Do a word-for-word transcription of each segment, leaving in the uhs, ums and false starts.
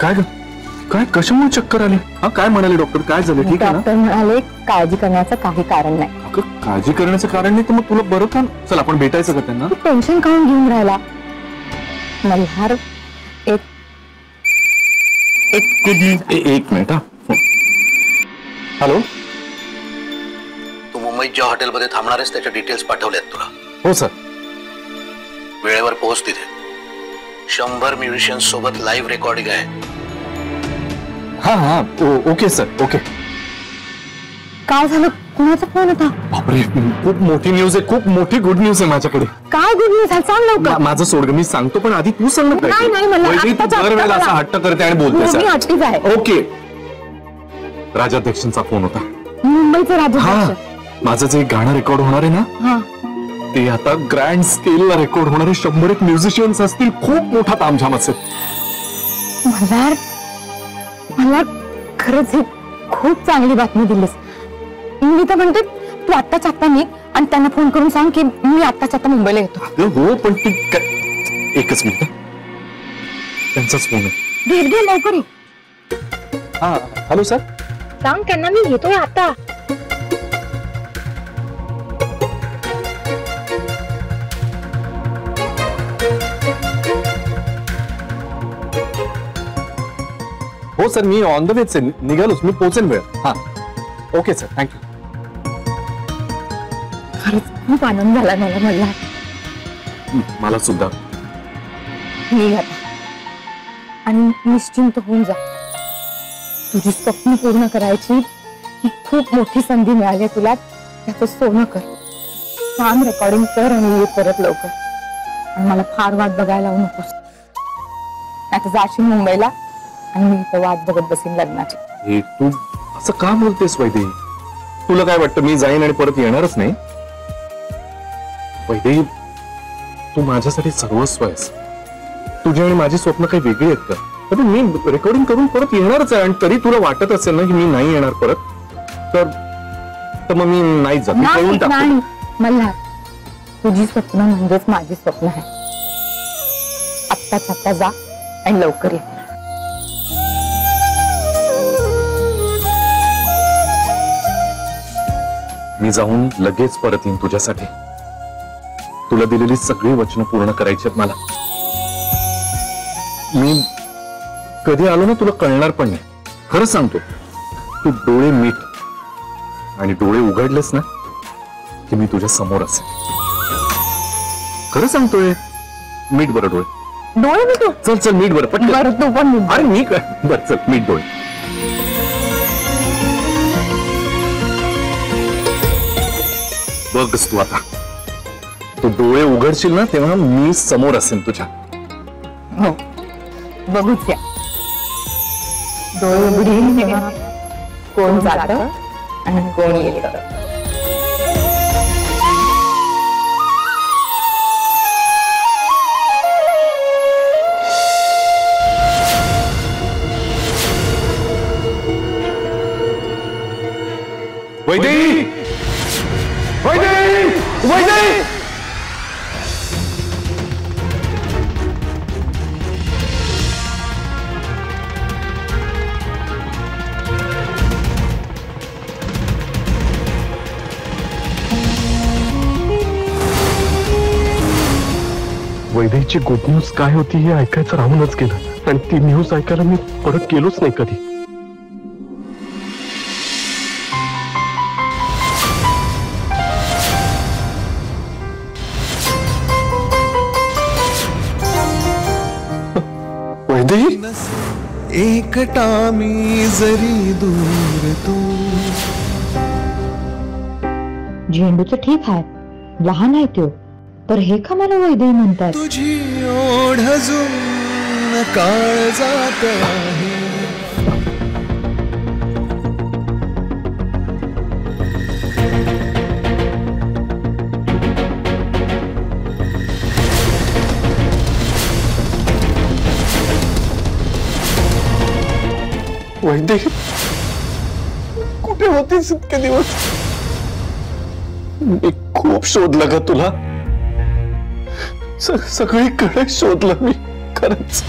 काय काय कशामुळे चक्कर आले? हा काय म्हणाले डॉक्टर? काय झालं? ठीक आहे ना? डॉक्टर म्हणाले काळजी करण्याचं काही कारण नाही. अगं काळजी करण्याचं कारण नाही तर मग तुला बरं का? चल आपण भेटायचं का त्यांना? टेन्शन काऊन घेऊन राहिला? मल्हार एक एक कधी एक मिनिट. हॅलो, तू मुंबईत ज्या हॉटेलमध्ये थांबणार आहेस त्याच्या डिटेल्स पाठवल्यात तुला? हो सर. वेळेवर पोहोच तिथे. शंभर म्युझिशियन्स सोबत लाईव्ह रेकॉर्डिंग आहे. हाँ हाँ ओके सर ओके. काय झालं? कोणाचा फोन होता? बापरे, खूप मोठी न्यूज आहे, खूप मोठी गुड न्यूज आहे माझ्याकडे. काय गुड न्यूज आहे? सांग लवकर. माझं सोडग मी सांगतो पण आधी तू सांग ना. नाही नाही मला दरवेळेला असा हट्ट करते आणि बोलते. मी हट्टीच आहे. ओके, राजाध्यक्षांचा फोन होता. मुंबईचे राजाध्यक्ष? माझं जे गाणं रेकॉर्ड होणार आहे ना ते आता ग्रँड स्केलला रेकॉर्ड होणारे शंभर एक म्युझिशियन्स असतील. खूप मोठा तामझाम असेल. मल्हार मला खरंच ही खूप चांगली बातमी दिलीस. मी तर म्हणते तू आत्ताच आत्ता निघ आणि त्यांना फोन करून सांग की मी आत्ताच आता मुंबईला येतो. हो पण ती एकच मिनिट, त्यांचाच फोन आहे. घेर घे लवकर. हा हॅलो सर, सांग त्यांना मी येतोय आता. हो सर मी ऑन द वेच आहे, निघालोच, मी पोहोचेन वेळ. हा ओके सर, थँक्यू. खरंच खूप आनंद झाला मला. मला मला सुद्धा. मी आता आणि निश्चिंत होऊन जा. तुझी स्वप्न पूर्ण करायची ही खूप मोठी संधी मिळाली तुला, त्याचं सोनं कर. छान रेकॉर्डिंग कर आणि ये परत लवकर. आणि मला फार वाट बघायला लावू नकोस, आता जाशील मुंबईला आणि मी तर वाट बघत बसेन लग्नाची. तू असं का बोलतेस वैदे? तुला काय वाटतं मी जाईन आणि परत येणारच नाही? वैदे तू माझ्यासाठी सर्वस्व आहेस. तुझी आणि माझी स्वप्न काही वेगळी आहेत का? पण मी रेकॉर्डिंग करून परत येणारच आहे आणि तरी तुला वाटत असेल ना की मी नाही येणार परत, तर मग मी नाही जात. नाही मला, तुझी स्वप्न म्हणजेच माझी स्वप्न आहे. आत्ताच आत्ता जा आणि लवकर ये. मी जाऊन लगेच परत येईन तुझ्यासाठी. तुला दिलेली सगळी वचनं पूर्ण करायची आहेत मला. मी कधी आलो ना तुला कळणार पण नाही, खरं सांगतो. तू डोळे मीठ आणि डोळे उघडलेस ना की मी तुझ्या समोर असेल. खरं सांगतोय. मीठ बरं डोळे. डोळे मीठ. चल चल मीठ बरं पटकन. तू पण अरे मी काय बरं, चल मीठ डोळे. बघस तू आता, तू डोळे उघडशील ना तेव्हा मी समोर असेल तुझ्या. हो बघूच द्या. डोळे उघडील तेव्हा कोण जात आणि कोण येत. वैदे वैदेहीची गुड न्यूज काय होती हे ऐकायचं राहूनच गेलं. आणि ती न्यूज ऐकायला मी परत गेलोच नाही कधी. एकटा मी जरी दूर तो. झेंडूचं ठीक आहे, लहान आहे तो, पर हे का मला वैदे म्हणतात? तुझी ओढ अजून काळ जात आहे. वैदे कुठे होतीस इतके दिवस? मी खूप शोधलं का तुला? सगळीकडे शोधलं मी खरंच.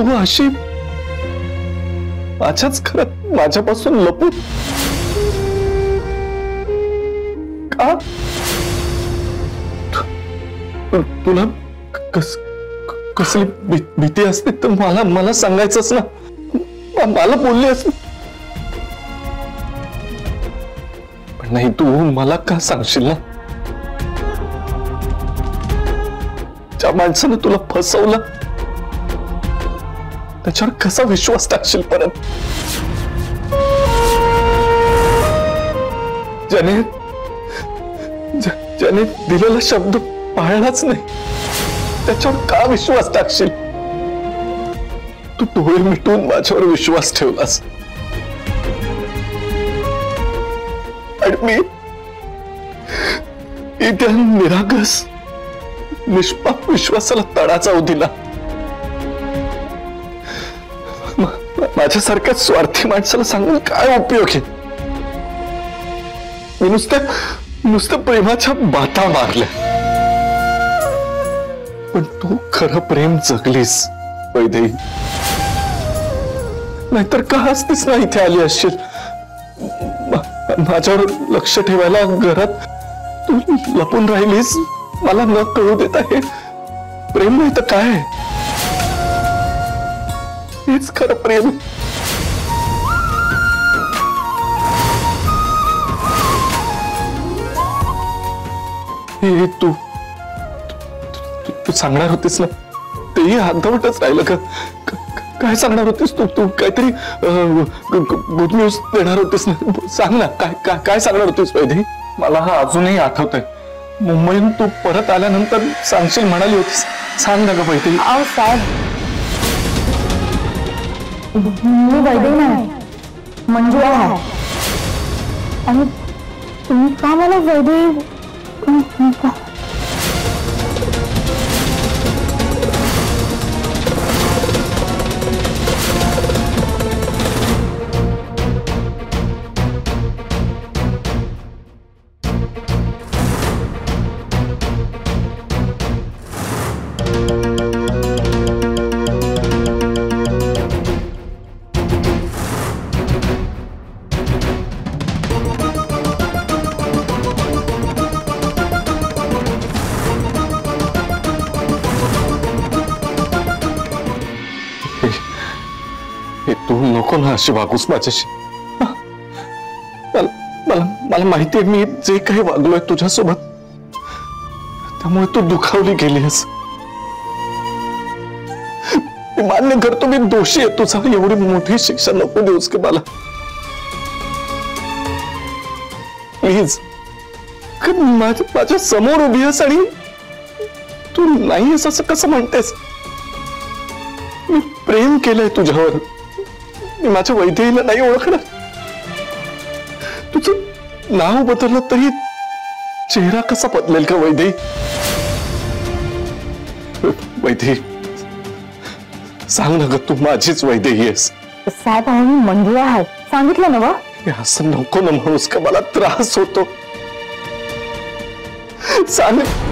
तो आशिम माझ्याच घरात माझ्यापासून लपून का तुला कस कसली भीती असते तर मला मला सांगायचंच ना, मला बोलली असते पण नाही तू मला का सांगशील ना? ज्या माणसाने तुला फसवलं त्याच्यावर कसा विश्वास टाकशील परत? ज्याने ज्याने दिलेला शब्द पाळलाच नाही त्याच्यावर का विश्वास टाकशील? तू डोळे मिटून माझ्यावर विश्वास ठेवलास आणि मी इथे निरागस निष्पाप विश्वासाला तडा जाऊ दिला. माझ्यासारख्या स्वार्थी माणसाला सांगून काय उपयोग आहे? मी नुसत्या नुसत्या प्रेमाच्या बाता मारल्या पण तू खरं प्रेम जगलीस वैदेही. नाहीतर का असतीस ना इथे आली असशील. माझ्यावर लक्ष ठेवायला घरात तू लपून राहिलीस मला न कळू देता. हे प्रेम नाही तर काय? हेच खरं प्रेम. हे तू तू सांगणार होतीस ना, तेही हातवटच राहिलं का? काय सांगणार होतीस तू? तू काहीतरी गुड न्यूज देणार होतीस ना, सांग ना काय काय काय सांगणार होतीस वैदेही? मला हा अजूनही आठवतंय. मुंबईहून तू परत आल्यानंतर सांगशील म्हणाली होतीस, सांग ना ग वैदेही. आव साहेब मी वैदेही नाही मंजुळा आहे. आणि तुम्ही का मला वैदेही? अशी वागूस माझ्याशी. मला मला माहिती आहे मी जे काही वागलोय तुझ्यासोबत त्यामुळे तू दुखावली गेलीस. मान्य करतो मी दोषी आहे, तुझा एवढी मोठी शिक्षा नको देऊस की मला. प्लीज माझ्या समोर उभी आहेस आणि तू नाही असं कसं म्हणतेस? मी प्रेम केलंय तुझ्यावर. मी माझ्या वैदेहीला नाही ओळखणार. तुझं नाव बदललं तरी चेहरा कसा बदलेल का वैदेही? वैदेही सांग ना ग, तू माझीच वैदेही आहेस. साहेब आम्ही मंजुळा आहोत सांगितलं ना. असं नको ना म्हणूस का, मला त्रास होतो. सांग